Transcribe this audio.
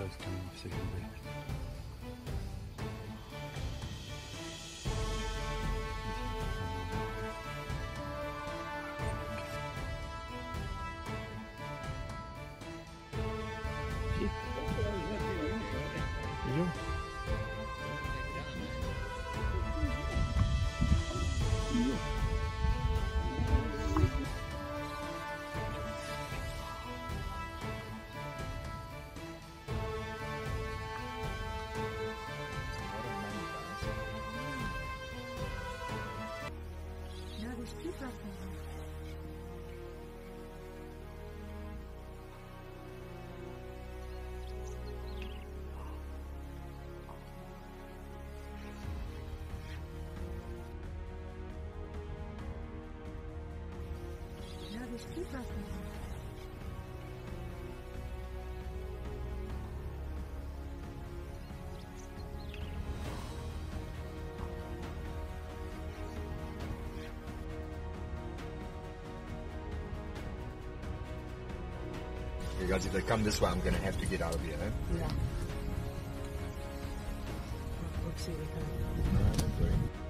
birds coming off secondary. Guys, if they come this way, I'm going to have to get out of here. Eh? Yeah. Oopsie, we can't. No, don't worry.